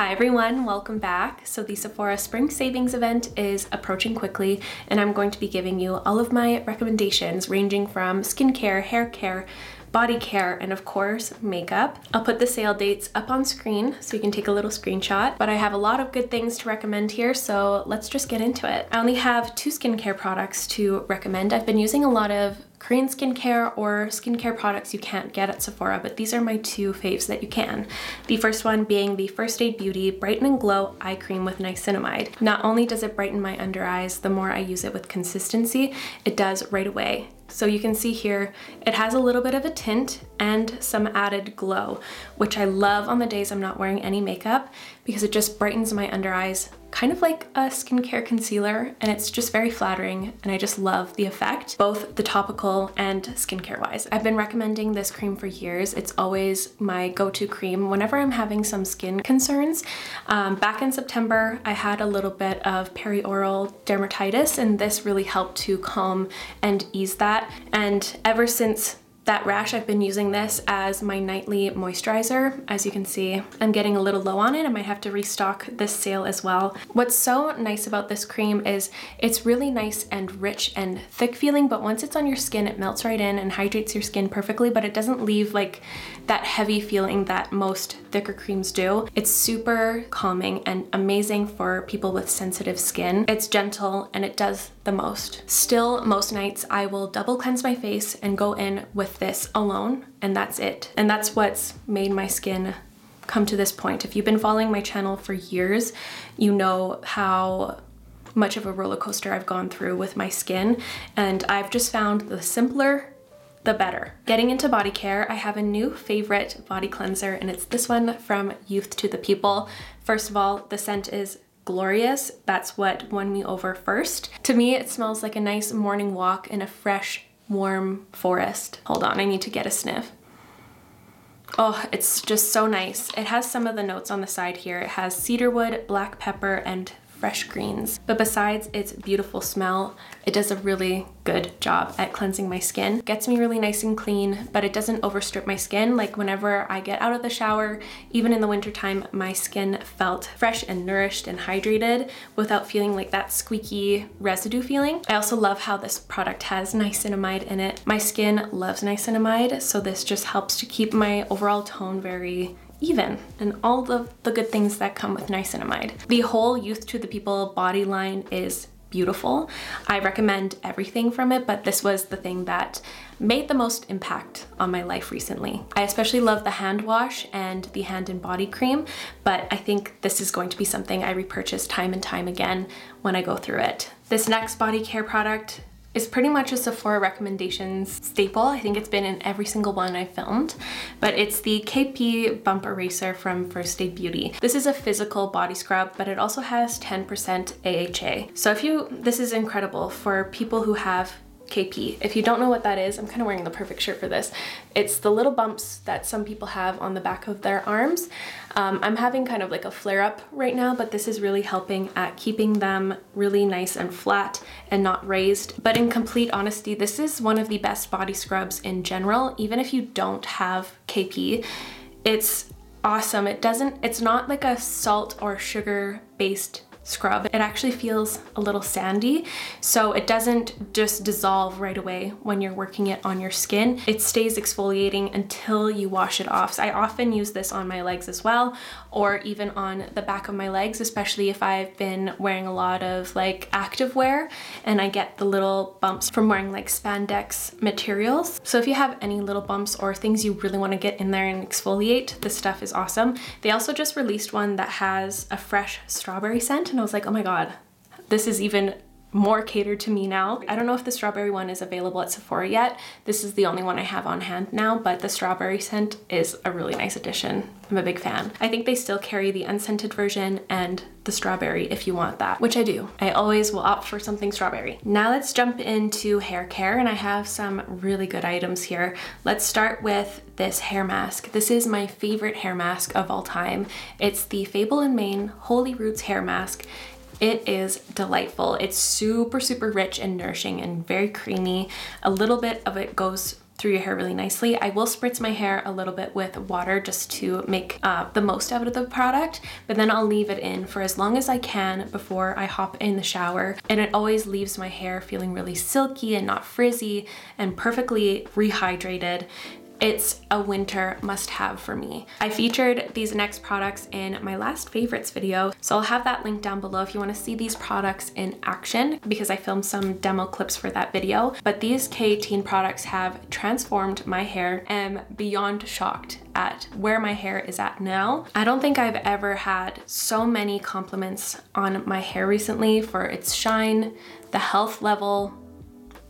Hi everyone, welcome back. So the Sephora Spring Savings event is approaching quickly and I'm going to be giving you all of my recommendations ranging from skincare, hair care, body care, and of course makeup. I'll put the sale dates up on screen so you can take a little screenshot, but I have a lot of good things to recommend here, so let's just get into it. I only have two skincare products to recommend. I've been using a lot of Korean skincare or skincare products you can't get at Sephora, but these are my two faves that you can. The first one being the First Aid Beauty Brighten and Glow Eye Cream with Niacinamide. Not only does it brighten my under eyes, the more I use it with consistency, it does right away. So you can see here, it has a little bit of a tint and some added glow, which I love on the days I'm not wearing any makeup because it just brightens my under eyes, kind of like a skincare concealer, and it's just very flattering and I just love the effect, both the topical and skincare wise. I've been recommending this cream for years. It's always my go-to cream whenever I'm having some skin concerns. Back in September, I had a little bit of perioral dermatitis and this really helped to calm and ease that. And ever since that rash, I've been using this as my nightly moisturizer. As you can see, I'm getting a little low on it. I might have to restock this sale as well. What's so nice about this cream is it's really nice and rich and thick feeling, but once it's on your skin, it melts right in and hydrates your skin perfectly, but it doesn't leave like that heavy feeling that most thicker creams do. It's super calming and amazing for people with sensitive skin. It's gentle and it does the most. Still, most nights I will double cleanse my face and go in with this alone, and that's it. And that's what's made my skin come to this point. If you've been following my channel for years, you know how much of a roller coaster I've gone through with my skin, and I've just found the simpler, the better. Getting into body care, I have a new favorite body cleanser, and it's this one from Youth to the People. First of all, the scent is glorious. That's what won me over first. To me, it smells like a nice morning walk in a fresh, warm forest. Hold on, I need to get a sniff. Oh, it's just so nice. It has some of the notes on the side here. It has cedarwood, black pepper, and fresh greens. But besides its beautiful smell, it does a really good job at cleansing my skin. Gets me really nice and clean, but it doesn't overstrip my skin. Like whenever I get out of the shower, even in the wintertime, my skin felt fresh and nourished and hydrated without feeling like that squeaky residue feeling. I also love how this product has niacinamide in it. My skin loves niacinamide, so this just helps to keep my overall tone very even, and all of the good things that come with niacinamide. The whole Youth to the People body line is beautiful. I recommend everything from it, but this was the thing that made the most impact on my life recently. I especially love the hand wash and the hand and body cream, but I think this is going to be something I repurchase time and time again when I go through it. This next body care product is pretty much a Sephora recommendations staple. I think it's been in every single one I filmed, but it's the KP Bump Eraser from First Aid Beauty. This is a physical body scrub, but it also has 10% AHA. So this is incredible for people who have KP. If you don't know what that is, I'm kind of wearing the perfect shirt for this. It's the little bumps that some people have on the back of their arms. I'm having kind of like a flare up right now, but this is really helping at keeping them really nice and flat and not raised. But in complete honesty, this is one of the best body scrubs in general, even if you don't have KP. It's awesome. It's not like a salt or sugar based scrub. It actually feels a little sandy, so it doesn't just dissolve right away when you're working it on your skin. It stays exfoliating until you wash it off. So I often use this on my legs as well, or even on the back of my legs, especially if I've been wearing a lot of like activewear and I get the little bumps from wearing like spandex materials. So if you have any little bumps or things you really want to get in there and exfoliate, this stuff is awesome. They also just released one that has a fresh strawberry scent, and I was like, oh my god, this is even more catered to me now. I don't know if the strawberry one is available at Sephora yet. This is the only one I have on hand now, but the strawberry scent is a really nice addition. I'm a big fan. I think they still carry the unscented version and the strawberry if you want that, which I do. I always will opt for something strawberry. Now let's jump into hair care, and I have some really good items here. Let's start with this hair mask. This is my favorite hair mask of all time. It's the Fable & Main Holiroots hair mask. It is delightful. It's super, super rich and nourishing and very creamy. A little bit of it goes through your hair really nicely. I will spritz my hair a little bit with water just to make the most out of the product, but then I'll leave it in for as long as I can before I hop in the shower, and it always leaves my hair feeling really silky and not frizzy and perfectly rehydrated. It's a winter must-have for me. I featured these next products in my last favorites video, so I'll have that link down below if you want to see these products in action, because I filmed some demo clips for that video. But these K18 products have transformed my hair, and I'm beyond shocked at where my hair is at now. I don't think I've ever had so many compliments on my hair recently for its shine, the health level,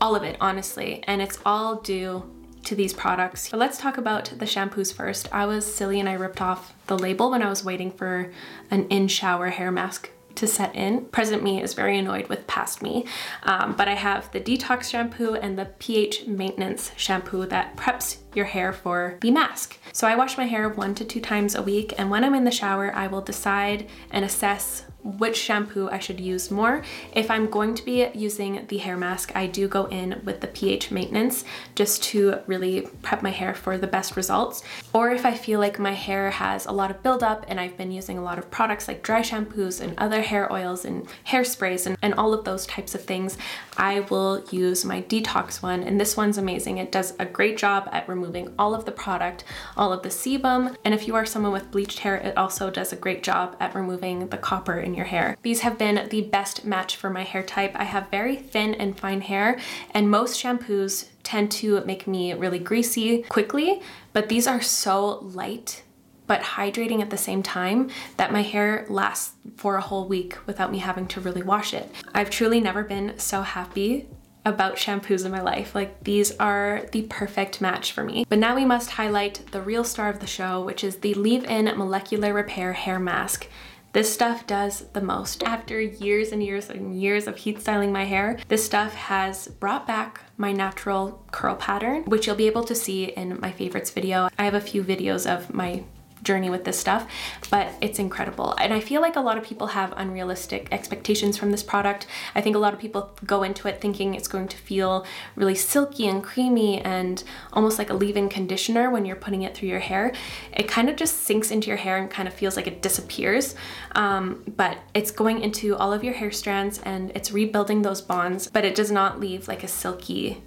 all of it, honestly, and it's all due to these products. But let's talk about the shampoos first. I was silly and I ripped off the label when I was waiting for an in-shower hair mask to set in. Present me is very annoyed with past me, but I have the detox shampoo and the pH maintenance shampoo that preps your hair for the mask. So I wash my hair 1 to 2 times a week, and when I'm in the shower, I will decide and assess which shampoo I should use more. If I'm going to be using the hair mask, I do go in with the pH maintenance just to really prep my hair for the best results. Or if I feel like my hair has a lot of buildup and I've been using a lot of products like dry shampoos and other hair oils and hairsprays and all of those types of things, I will use my detox one. And this one's amazing. It does a great job at removing all of the product, all of the sebum. And if you are someone with bleached hair, it also does a great job at removing the copper in your hair. These have been the best match for my hair type. I have very thin and fine hair, and most shampoos tend to make me really greasy quickly, but these are so light but hydrating at the same time that my hair lasts for a whole week without me having to really wash it. I've truly never been so happy about shampoos in my life. Like, these are the perfect match for me. But now we must highlight the real star of the show, which is the Leave-In Molecular Repair Hair Mask. This stuff does the most. After years and years and years of heat styling my hair, this stuff has brought back my natural curl pattern, which you'll be able to see in my favorites video. I have a few videos of my journey with this stuff, but it's incredible. And I feel like a lot of people have unrealistic expectations from this product. I think a lot of people go into it thinking it's going to feel really silky and creamy and almost like a leave-in conditioner when you're putting it through your hair. It kind of just sinks into your hair and kind of feels like it disappears, but it's going into all of your hair strands and it's rebuilding those bonds, but it does not leave like a silky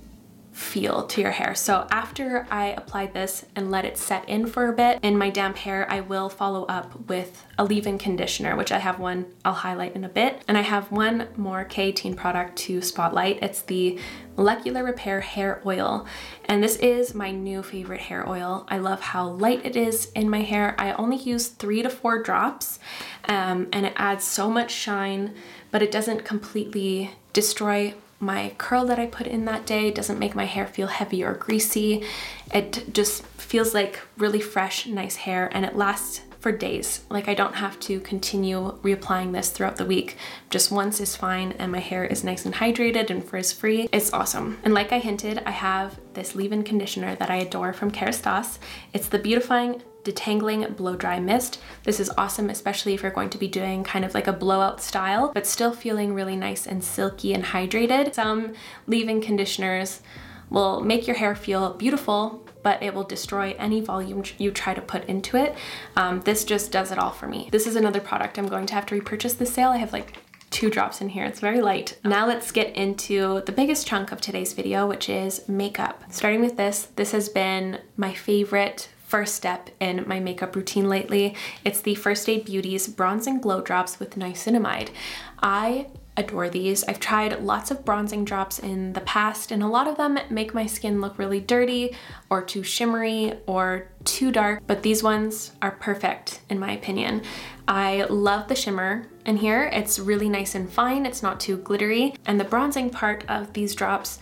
feel to your hair. So after I apply this and let it set in for a bit in my damp hair, I will follow up with a leave-in conditioner, which I have one I'll highlight in a bit. And I have one more K18 product to spotlight. It's the Molecular Repair Hair Oil. And this is my new favorite hair oil. I love how light it is in my hair. I only use 3 to 4 drops, and it adds so much shine, but it doesn't completely destroy my curl that I put in that day. It doesn't make my hair feel heavy or greasy. It just feels like really fresh, nice hair, and it lasts for days. Like, I don't have to continue reapplying this throughout the week. Just once is fine, and my hair is nice and hydrated and frizz-free. It's awesome. And like I hinted, I have this leave-in conditioner that I adore from Kérastase. It's the Beautifying Detangling Blow Dry Mist. This is awesome, especially if you're going to be doing kind of like a blowout style, but still feeling really nice and silky and hydrated. Some leave-in conditioners will make your hair feel beautiful, but it will destroy any volume you try to put into it. This just does it all for me. This is another product I'm going to have to repurchase this sale. I have like 2 drops in here. It's very light. Now let's get into the biggest chunk of today's video, which is makeup. Starting with this has been my favorite first step in my makeup routine lately. It's the First Aid Beauty's Bronzing Glow Drops with Niacinamide. I adore these. I've tried lots of bronzing drops in the past, and a lot of them make my skin look really dirty or too shimmery or too dark, but these ones are perfect in my opinion. I love the shimmer in here. It's really nice and fine. It's not too glittery, and the bronzing part of these drops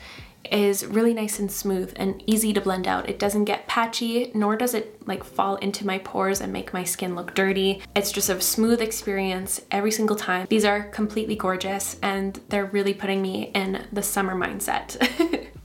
is really nice and smooth and easy to blend out. It doesn't get patchy, nor does it like fall into my pores and make my skin look dirty. It's just a smooth experience every single time. These are completely gorgeous, and they're really putting me in the summer mindset.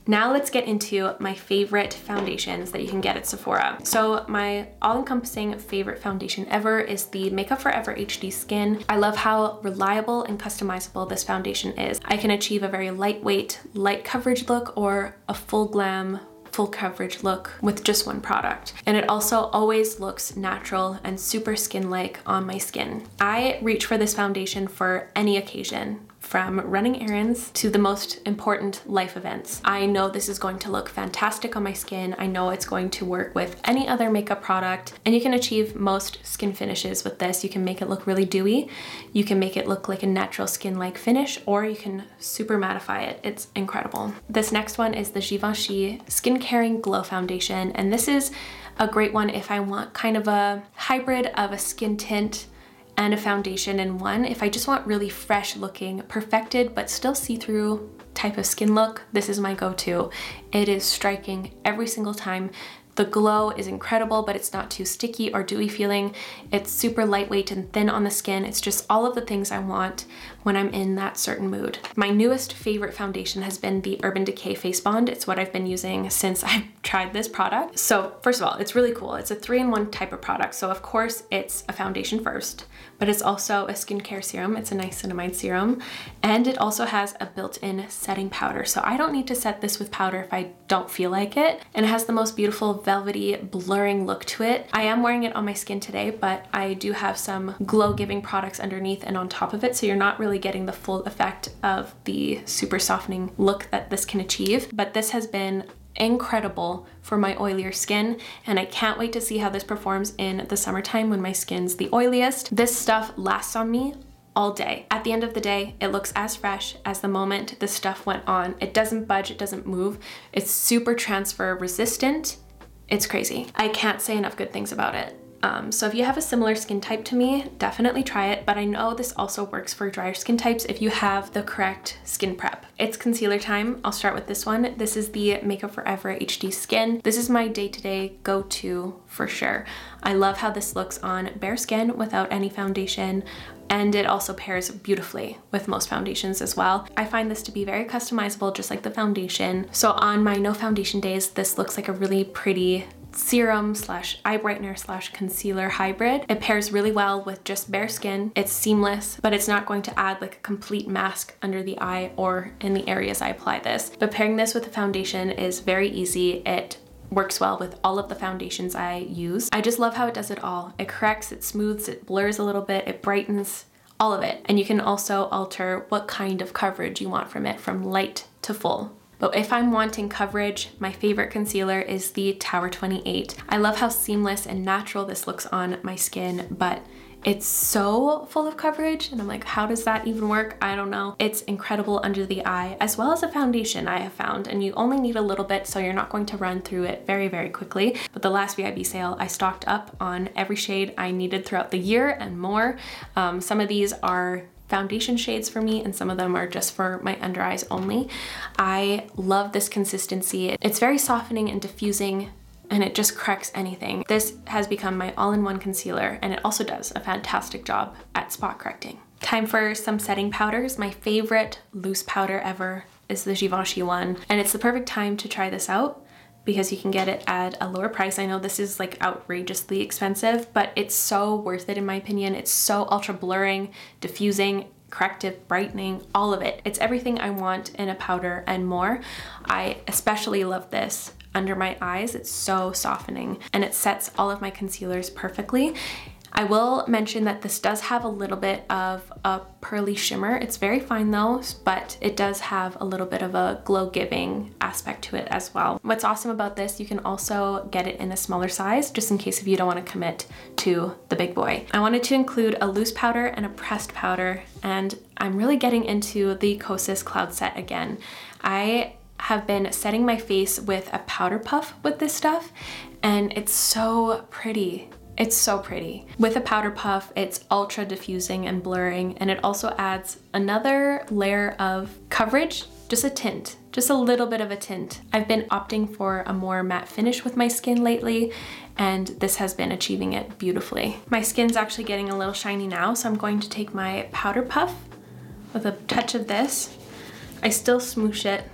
Now let's get into my favorite foundations that you can get at Sephora. So my all-encompassing favorite foundation ever is the Make Up For Ever HD Skin. I love how reliable and customizable this foundation is. I can achieve a very lightweight, light coverage look or a full glam, full coverage look with just one product. And it also always looks natural and super skin-like on my skin. I reach for this foundation for any occasion, from running errands to the most important life events. I know this is going to look fantastic on my skin. I know it's going to work with any other makeup product, and you can achieve most skin finishes with this. You can make it look really dewy, you can make it look like a natural skin-like finish, or you can super mattify it. It's incredible. This next one is the Givenchy Skin Caring Glow Foundation, and this is a great one if I want kind of a hybrid of a skin tint and a foundation in one. If I just want really fresh looking, perfected, but still see-through type of skin look, this is my go-to. It is striking every single time. The glow is incredible, but it's not too sticky or dewy feeling. It's super lightweight and thin on the skin. It's just all of the things I want when I'm in that certain mood. My newest favorite foundation has been the Urban Decay Face Bond. It's what I've been using since I've tried this product. So first of all, it's really cool. It's a 3-in-1 type of product. So of course it's a foundation first, but it's also a skincare serum. It's a niacinamide serum, and it also has a built-in setting powder. So I don't need to set this with powder if I don't feel like it. And it has the most beautiful velvety blurring look to it. I am wearing it on my skin today, but I do have some glow giving products underneath and on top of it, so you're not really getting the full effect of the super softening look that this can achieve. But this has been incredible for my oilier skin, and I can't wait to see how this performs in the summertime when my skin's the oiliest. This stuff lasts on me all day. At the end of the day, it looks as fresh as the moment this stuff went on. It doesn't budge, it doesn't move. It's super transfer resistant. It's crazy. I can't say enough good things about it. So if you have a similar skin type to me, definitely try it, but I know this also works for drier skin types if you have the correct skin prep. It's concealer time. I'll start with this one. This is the Make Up For Ever HD Skin. This is my day-to-day go-to for sure. I love how this looks on bare skin without any foundation, and it also pairs beautifully with most foundations as well. I find this to be very customizable, just like the foundation. So on my no foundation days, this looks like a really pretty serum slash eye brightener slash concealer hybrid. It pairs really well with just bare skin. It's seamless, but it's not going to add like a complete mask under the eye or in the areas I apply this. But pairing this with a foundation is very easy. It works well with all of the foundations I use. I just love how it does it all. It corrects, it smooths, it blurs a little bit, it brightens, all of it. And you can also alter what kind of coverage you want from it, from light to full. But if I'm wanting coverage, my favorite concealer is the Tower 28. I love how seamless and natural this looks on my skin, but it's so full of coverage, and I'm like, how does that even work? I don't know. It's incredible under the eye, as well as a foundation I have found, and you only need a little bit, so you're not going to run through it very, very quickly. But the last VIB sale, I stocked up on every shade I needed throughout the year and more. Some of these are foundation shades for me, and some of them are just for my under eyes only. I love this consistency. It's very softening and diffusing, and it just corrects anything. This has become my all-in-one concealer, and it also does a fantastic job at spot correcting. Time for some setting powders. My favorite loose powder ever is the Givenchy one, and it's the perfect time to try this out because you can get it at a lower price. I know this is like outrageously expensive, but it's so worth it in my opinion. It's so ultra blurring, diffusing, corrective, brightening, all of it. It's everything I want in a powder and more. I especially love this under my eyes. It's so softening, and it sets all of my concealers perfectly. I will mention that this does have a little bit of a pearly shimmer. It's very fine though, but it does have a little bit of a glow-giving aspect to it as well. What's awesome about this, you can also get it in a smaller size, just in case if you don't want to commit to the big boy. I wanted to include a loose powder and a pressed powder, and I'm really getting into the Kosas Cloud Set again. I have been setting my face with a powder puff with this stuff, and it's so pretty. It's so pretty. With a powder puff, it's ultra diffusing and blurring, and it also adds another layer of coverage, just a tint, just a little bit of a tint. I've been opting for a more matte finish with my skin lately, and this has been achieving it beautifully. My skin's actually getting a little shiny now, so I'm going to take my powder puff with a touch of this. I still smoosh it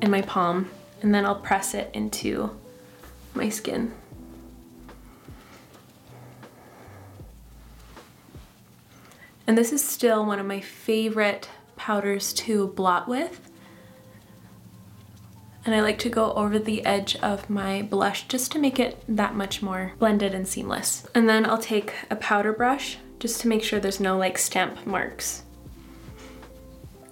in my palm, and then I'll press it into my skin. And this is still one of my favorite powders to blot with. and I like to go over the edge of my blush just to make it that much more blended and seamless. And then I'll take a powder brush just to make sure there's no like stamp marks.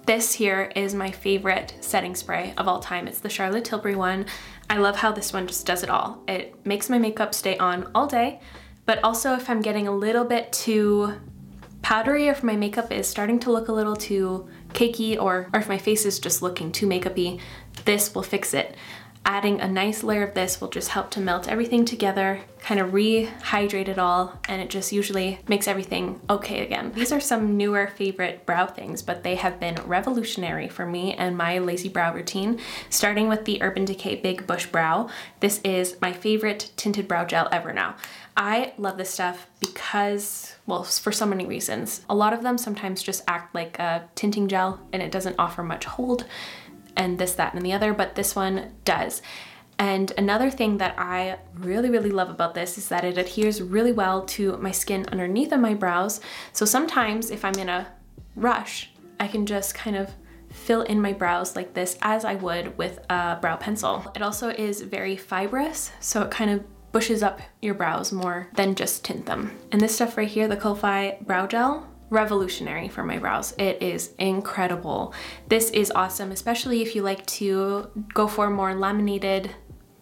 This here is my favorite setting spray of all time. It's the Charlotte Tilbury one. I love how this one just does it all. It makes my makeup stay on all day, but also if I'm getting a little bit too powdery, or if my makeup is starting to look a little too cakey, or if my face is just looking too makeup-y, this will fix it. Adding a nice layer of this will just help to melt everything together, kind of rehydrate it all, and it just usually makes everything okay again. These are some newer favorite brow things, but they have been revolutionary for me and my lazy brow routine, starting with the Urban Decay Big Bush Brow. This is my favorite tinted brow gel ever now. I love this stuff because, well, for so many reasons. A lot of them sometimes just act like a tinting gel and it doesn't offer much hold, and this, that, and the other, but this one does. And another thing that I really, really love about this is that it adheres really well to my skin underneath of my brows. So sometimes if I'm in a rush, I can just kind of fill in my brows like this as I would with a brow pencil. It also is very fibrous, so it kind of bushes up your brows more than just tint them. And this stuff right here, the Kulfi Brow Gel, revolutionary for my brows. It is incredible. This is awesome, especially if you like to go for a more laminated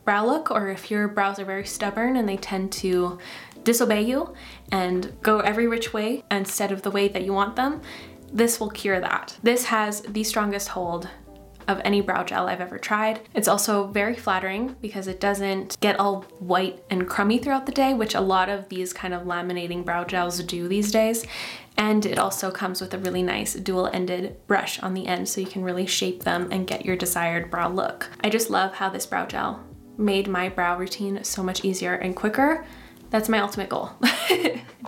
brow look, or if your brows are very stubborn and they tend to disobey you and go every which way instead of the way that you want them. This will cure that. This has the strongest hold of any brow gel I've ever tried. It's also very flattering because it doesn't get all white and crummy throughout the day, which a lot of these kind of laminating brow gels do these days. And it also comes with a really nice dual-ended brush on the end, so you can really shape them and get your desired brow look. I just love how this brow gel made my brow routine so much easier and quicker. That's my ultimate goal.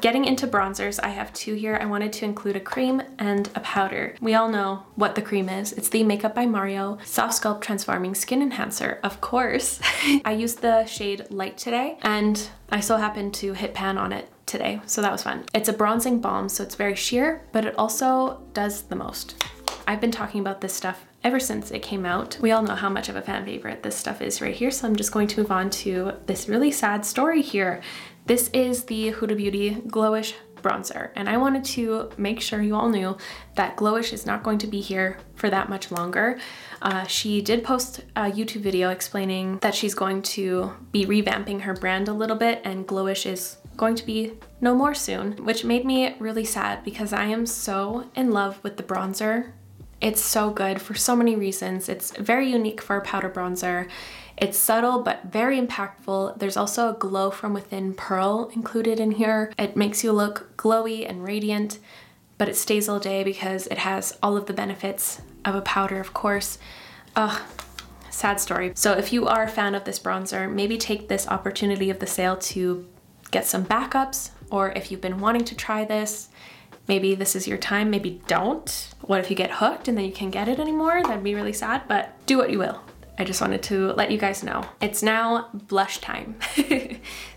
Getting into bronzers, I have two here. I wanted to include a cream and a powder. We all know what the cream is. It's the Makeup by Mario Soft Sculpt Transforming Skin Enhancer, of course. I used the shade Light today, and I so happened to hit pan on it today, so that was fun. It's a bronzing balm, so it's very sheer, but it also does the most. I've been talking about this stuff ever since it came out. We all know how much of a fan favorite this stuff is right here, so I'm just going to move on to this really sad story here. This is the Huda Beauty Glowish bronzer, and I wanted to make sure you all knew that Glowish is not going to be here for that much longer. She did post a YouTube video explaining that she's going to be revamping her brand a little bit, and Glowish is going to be no more soon, which made me really sad because I am so in love with the bronzer. It's so good for so many reasons. It's very unique for a powder bronzer. It's subtle but very impactful. There's also a glow from within pearl included in here. It makes you look glowy and radiant, but it stays all day because it has all of the benefits of a powder, of course. Ugh, sad story. So if you are a fan of this bronzer, maybe take this opportunity of the sale to get some backups, or if you've been wanting to try this, maybe this is your time, maybe don't. What if you get hooked and then you can't get it anymore? That'd be really sad, but do what you will. I just wanted to let you guys know. It's now blush time.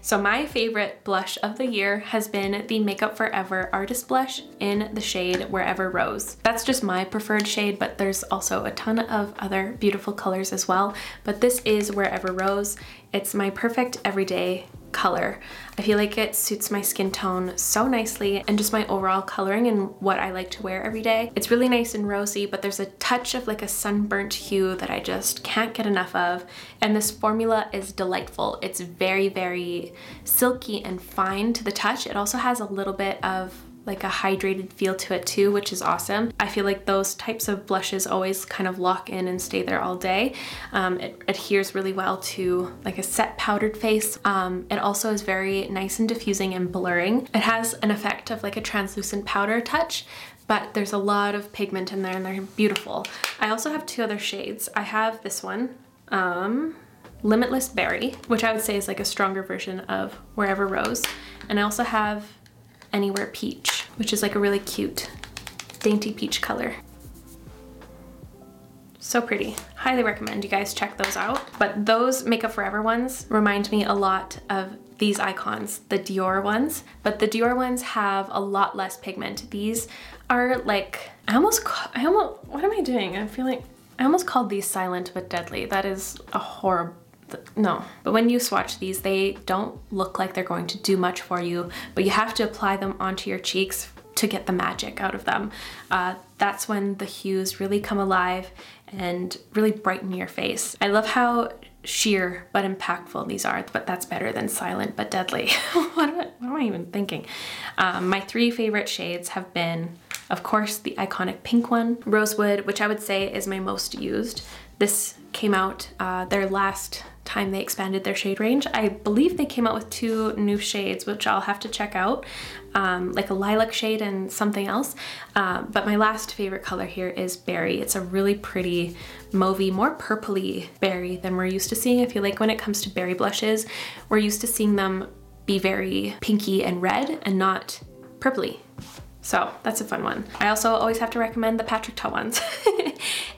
So my favorite blush of the year has been the Make Up For Ever Artist Blush in the shade Wherever Rose. That's just my preferred shade, but there's also a ton of other beautiful colors as well. But this is Wherever Rose. It's my perfect everyday color. I feel like it suits my skin tone so nicely and just my overall coloring and what I like to wear every day. It's really nice and rosy, but there's a touch of like a sunburnt hue that I just can't get enough of. And this formula is delightful. It's very, very silky and fine to the touch. It also has a little bit of like a hydrated feel to it too, which is awesome. I feel like those types of blushes always kind of lock in and stay there all day. It adheres really well to like a set powdered face. It also is very nice and diffusing and blurring. It has an effect of like a translucent powder touch, but there's a lot of pigment in there and they're beautiful. I also have two other shades. I have this one, Limitless Berry, which I would say is like a stronger version of Wherever Rose. And I also have Anywhere Peach, which is like a really cute, dainty peach color. So pretty. Highly recommend you guys check those out. But those Make Up For Ever ones remind me a lot of these icons, the Dior ones, but the Dior ones have a lot less pigment. These are like, I almost, what am I doing? I'm feeling, I almost called these silent but deadly. That is a horrible, no. But when you swatch these, they don't look like they're going to do much for you, but you have to apply them onto your cheeks to get the magic out of them. That's when the hues really come alive and really brighten your face. I love how sheer but impactful these are, but that's better than silent but deadly. What am I even thinking? My three favorite shades have been, of course, the iconic pink one, Rosewood, which I would say is my most used. This came out their last time they expanded their shade range. I believe they came out with two new shades, which I'll have to check out, like a lilac shade and something else. But my last favorite color here is berry. It's a really pretty mauvey, more purpley berry than we're used to seeing. I feel like when it comes to berry blushes, we're used to seeing them be very pinky and red and not purpley. So that's a fun one. I also always have to recommend the Patrick Ta ones.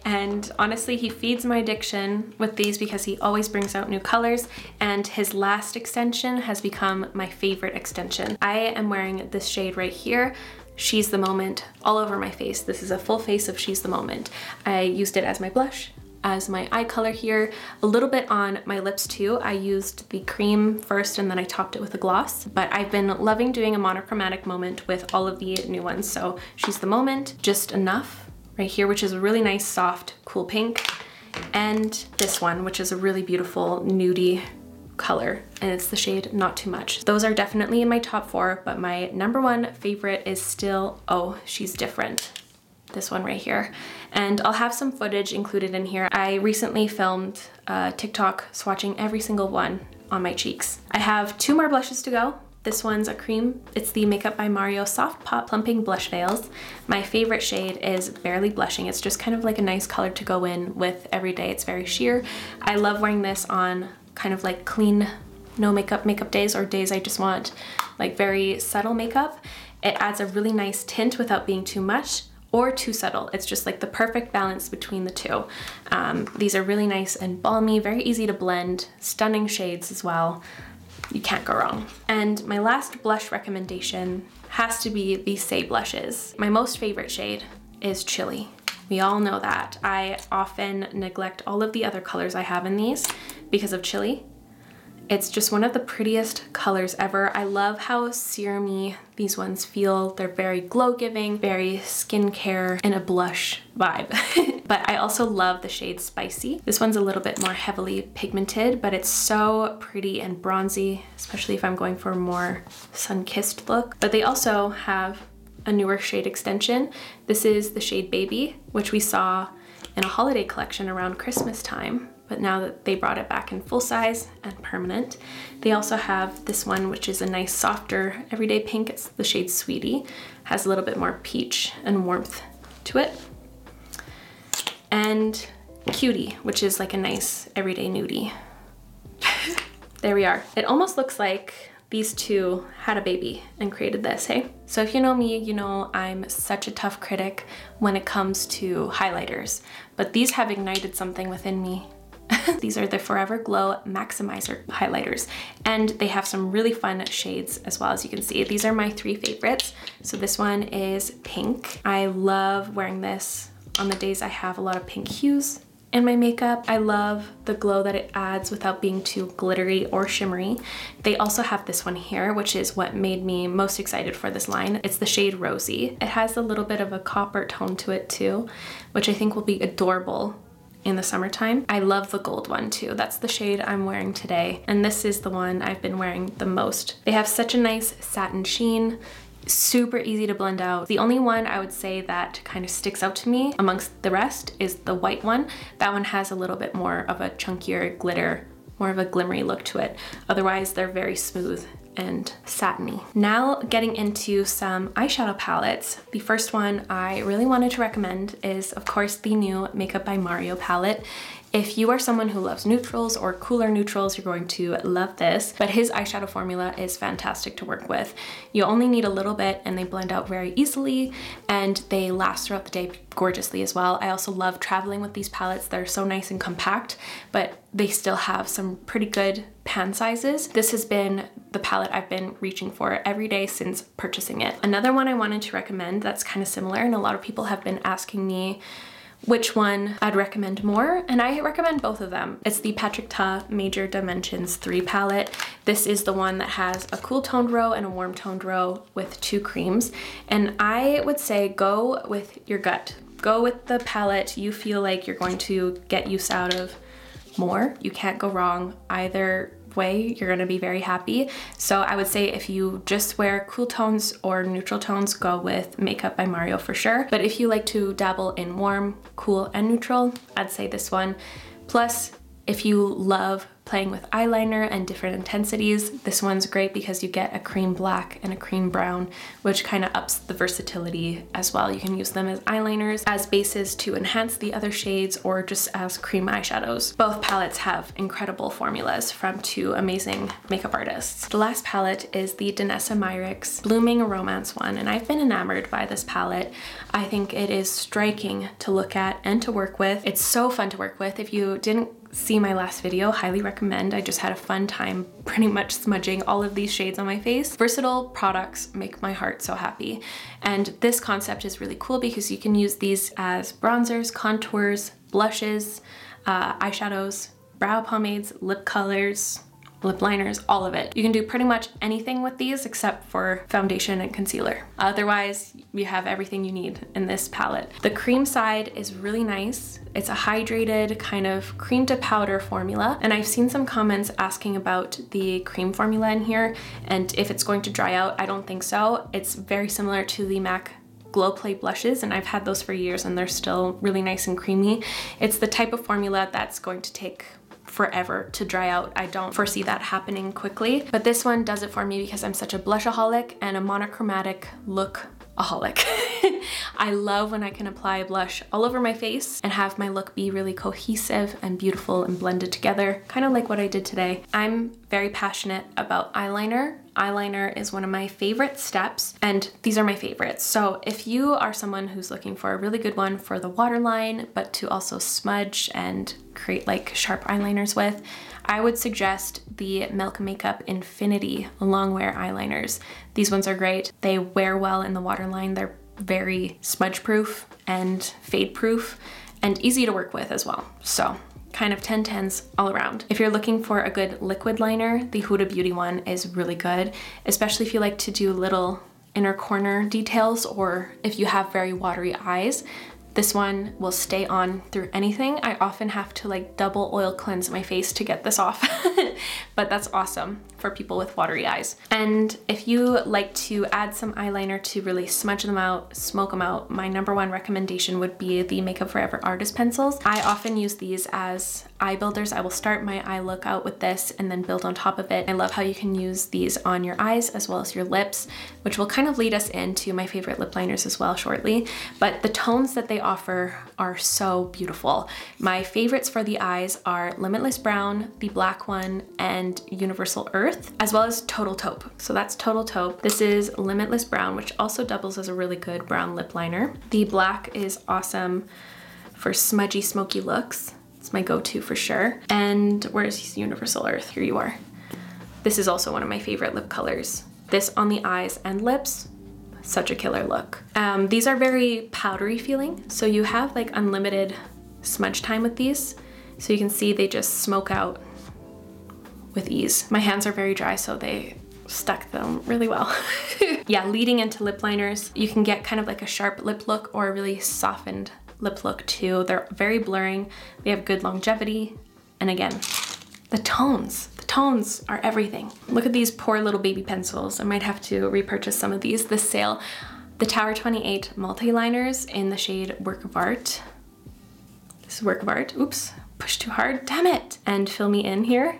And honestly, he feeds my addiction with these because he always brings out new colors, and his last extension has become my favorite extension. I am wearing this shade right here, She's the Moment, all over my face. This is a full face of She's the Moment. I used it as my blush, as my eye color here, a little bit on my lips too. I used the cream first and then I topped it with a gloss, but I've been loving doing a monochromatic moment with all of the new ones. So She's the Moment, Just Enough right here, which is a really nice, soft, cool pink. And this one, which is a really beautiful nudie color, and it's the shade Not Too Much. Those are definitely in my top four, but my number one favorite is still, oh, She's Different. This one right here. And I'll have some footage included in here. I recently filmed a TikTok swatching every single one on my cheeks. I have two more blushes to go. This one's a cream. It's the Makeup by Mario Soft Pop Plumping Blush Veils. My favorite shade is Barely Blushing. It's just kind of like a nice color to go in with every day. It's very sheer. I love wearing this on kind of like clean, no makeup days, or days I just want like very subtle makeup. It adds a really nice tint without being too much or too subtle. It's just like the perfect balance between the two. These are really nice and balmy, very easy to blend, stunning shades as well. You can't go wrong. And my last blush recommendation has to be the Say blushes. My most favorite shade is Chili. We all know that. I often neglect all of the other colors I have in these because of Chili. It's just one of the prettiest colors ever. I love how serumy these ones feel. They're very glow-giving, very skincare, and a blush vibe. But I also love the shade Spicy. This one's a little bit more heavily pigmented, but it's so pretty and bronzy, especially if I'm going for a more sun-kissed look. But they also have a newer shade extension. This is the shade Baby, which we saw in a holiday collection around Christmas time. But now that they brought it back in full size and permanent. They also have this one, which is a nice softer everyday pink. It's the shade Sweetie. Has a little bit more peach and warmth to it. And Cutie, which is like a nice everyday nudie. There we are. It almost looks like these two had a baby and created this, hey? So if you know me, you know I'm such a tough critic when it comes to highlighters, but these have ignited something within me. These are the Forever Glow Maximizer highlighters, and they have some really fun shades as well, as you can see. These are my three favorites. So this one is pink. I love wearing this on the days I have a lot of pink hues in my makeup. I love the glow that it adds without being too glittery or shimmery. They also have this one here, which is what made me most excited for this line. It's the shade Rosy. It has a little bit of a copper tone to it too, which I think will be adorable in the summertime. I love the gold one too. That's the shade I'm wearing today. And this is the one I've been wearing the most. They have such a nice satin sheen, super easy to blend out. The only one I would say that kind of sticks out to me amongst the rest is the white one. That one has a little bit more of a chunkier glitter, more of a glimmery look to it. Otherwise, they're very smooth and satiny. Now getting into some eyeshadow palettes. The first one I really wanted to recommend is, of course, the new Makeup by Mario palette. If you are someone who loves neutrals or cooler neutrals, you're going to love this, but his eyeshadow formula is fantastic to work with. You only need a little bit and they blend out very easily, and they last throughout the day gorgeously as well. I also love traveling with these palettes. They're so nice and compact, but they still have some pretty good pan sizes. This has been the palette I've been reaching for every day since purchasing it. Another one I wanted to recommend that's kind of similar, and a lot of people have been asking me which one I'd recommend more, and I recommend both of them. It's the Patrick Ta Major Dimensions 3 palette. This is the one that has a cool toned row and a warm toned row with two creams, and I would say go with your gut. Go with the palette you feel like you're going to get use out of more. You can't go wrong either way. You're going to be very happy. So I would say if you just wear cool tones or neutral tones, go with Makeup by Mario for sure. But if you like to dabble in warm, cool, and neutral, I'd say this one. Plus, if you love playing with eyeliner and different intensities, this one's great because you get a cream black and a cream brown, which kind of ups the versatility as well. You can use them as eyeliners, as bases to enhance the other shades, or just as cream eyeshadows. Both palettes have incredible formulas from two amazing makeup artists. The last palette is the Danessa Myricks Blooming Romance one, and I've been enamored by this palette. I think it is striking to look at and to work with. It's so fun to work with. If you didn't see my last video, highly recommend. I just had a fun time pretty much smudging all of these shades on my face. Versatile products make my heart so happy. And this concept is really cool because you can use these as bronzers, contours, blushes, eyeshadows, brow pomades, lip colors, lip liners, all of it. You can do pretty much anything with these except for foundation and concealer. Otherwise, you have everything you need in this palette. The cream side is really nice. It's a hydrated kind of cream to powder formula, and I've seen some comments asking about the cream formula in here and if it's going to dry out. I don't think so. It's very similar to the MAC Glow Play blushes, and I've had those for years and they're still really nice and creamy. It's the type of formula that's going to take forever to dry out. I don't foresee that happening quickly, but this one does it for me because I'm such a blushaholic and a monochromatic lookaholic. I love when I can apply blush all over my face and have my look be really cohesive and beautiful and blended together, kind of like what I did today. I'm very passionate about eyeliner. Eyeliner is one of my favorite steps, and these are my favorites. So if you are someone who's looking for a really good one for the waterline, but to also smudge and create like sharp eyeliners with, I would suggest the Milk Makeup Infinity Longwear Eyeliners. These ones are great. They wear well in the waterline. They're very smudge proof and fade proof and easy to work with as well. So kind of 10-10s all around. If you're looking for a good liquid liner, the Huda Beauty one is really good, especially if you like to do little inner corner details or if you have very watery eyes. This one will stay on through anything. I often have to like double oil cleanse my face to get this off, but that's awesome for people with watery eyes. And if you like to add some eyeliner to really smudge them out, smoke them out, my number one recommendation would be the Make Up For Ever Artist Pencils. I often use these as eye builders. I will start my eye look out with this and then build on top of it. I love how you can use these on your eyes as well as your lips, which will kind of lead us into my favorite lip liners as well shortly, but the tones that they offer are so beautiful. My favorites for the eyes are Limitless Brown, the black one, and Universal Earth, as well as Total Taupe. So that's Total Taupe. This is Limitless Brown, which also doubles as a really good brown lip liner. The black is awesome for smudgy, smoky looks. It's my go-to for sure. And where's Universal Earth? Here you are. This is also one of my favorite lip colors. This on the eyes and lips, such a killer look. These are very powdery feeling, so you have like unlimited smudge time with these. So you can see they just smoke out with ease. My hands are very dry, so they stuck them really well. Yeah, leading into lip liners, you can get kind of like a sharp lip look or a really softened lip look too. They're very blurring. They have good longevity. And again, the tones are everything. Look at these poor little baby pencils. I might have to repurchase some of these this sale. The Tower 28 multi-liners in the shade Work of Art. This is Work of Art. Oops, pushed too hard, damn it. And Fill Me In here.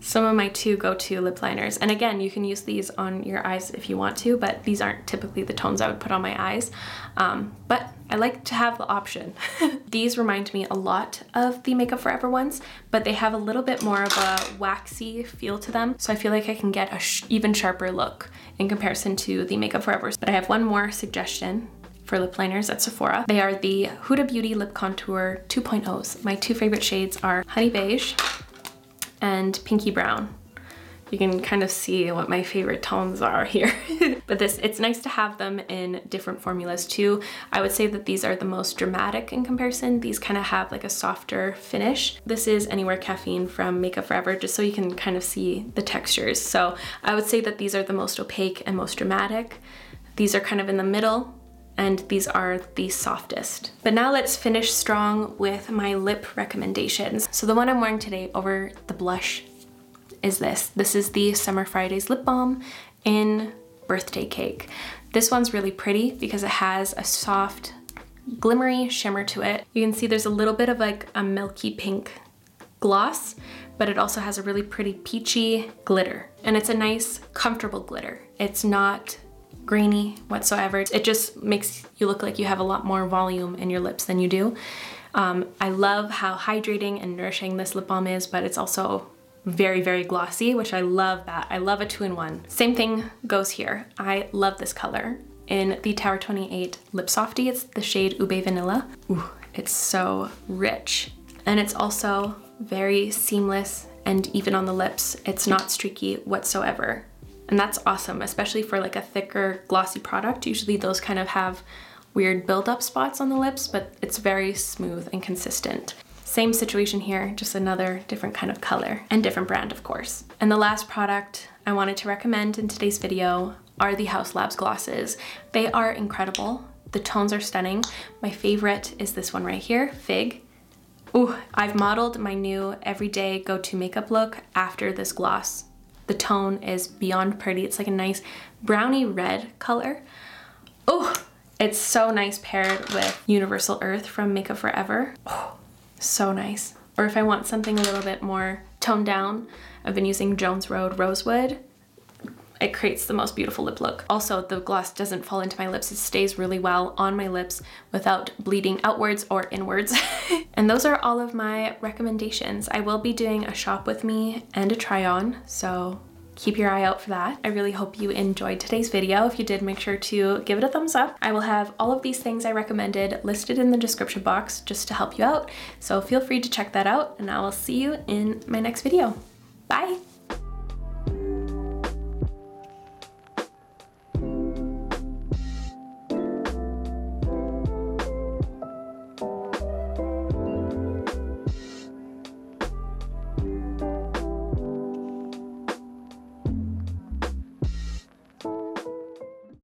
Some of my two go-to lip liners. And again, you can use these on your eyes if you want to, but these aren't typically the tones I would put on my eyes. But I like to have the option. These remind me a lot of the Make Up For Ever ones, but they have a little bit more of a waxy feel to them. So I feel like I can get a even sharper look in comparison to the Make Up For Evers. But I have one more suggestion for lip liners at Sephora. They are the Huda Beauty Lip Contour 2.0s. My two favorite shades are Honey Beige and Pinky Brown. You can kind of see what my favorite tones are here. But this, it's nice to have them in different formulas too. I would say that these are the most dramatic in comparison. These kind of have like a softer finish. This is Anywhere Caffeine from Make Up For Ever, just so you can kind of see the textures. So I would say that these are the most opaque and most dramatic. These are kind of in the middle, and these are the softest. But now let's finish strong with my lip recommendations. So the one I'm wearing today over the blush is this. This is the Summer Fridays Lip Balm in Birthday Cake. This one's really pretty because it has a soft, glimmery shimmer to it. You can see there's a little bit of like a milky pink gloss, but it also has a really pretty peachy glitter. And it's a nice, comfortable glitter. It's not grainy whatsoever. It just makes you look like you have a lot more volume in your lips than you do. I love how hydrating and nourishing this lip balm is, but it's also very, very glossy, which I love that. I love a two-in-one. Same thing goes here. I love this color in the Tower 28 Lip Softie. It's the shade Ube Vanilla. Ooh, it's so rich. And it's also very seamless and even on the lips. It's not streaky whatsoever. And that's awesome, especially for like a thicker, glossy product. Usually those kind of have weird buildup spots on the lips, but it's very smooth and consistent. Same situation here, just another different kind of color and different brand, of course. And the last product I wanted to recommend in today's video are the House Labs glosses. They are incredible. The tones are stunning. My favorite is this one right here, Fig. Ooh, I've modeled my new everyday go-to makeup look after this gloss. The tone is beyond pretty. It's like a nice browny red color. Oh, it's so nice paired with Universal Earth from Make Up For Ever. Oh, so nice. Or if I want something a little bit more toned down, I've been using Jones Road Rosewood. It creates the most beautiful lip look. Also, the gloss doesn't fall into my lips. It stays really well on my lips without bleeding outwards or inwards. And those are all of my recommendations. I will be doing a shop with me and a try on, so keep your eye out for that. I really hope you enjoyed today's video. If you did, make sure to give it a thumbs up. I will have all of these things I recommended listed in the description box just to help you out. So feel free to check that out, and I will see you in my next video. Bye!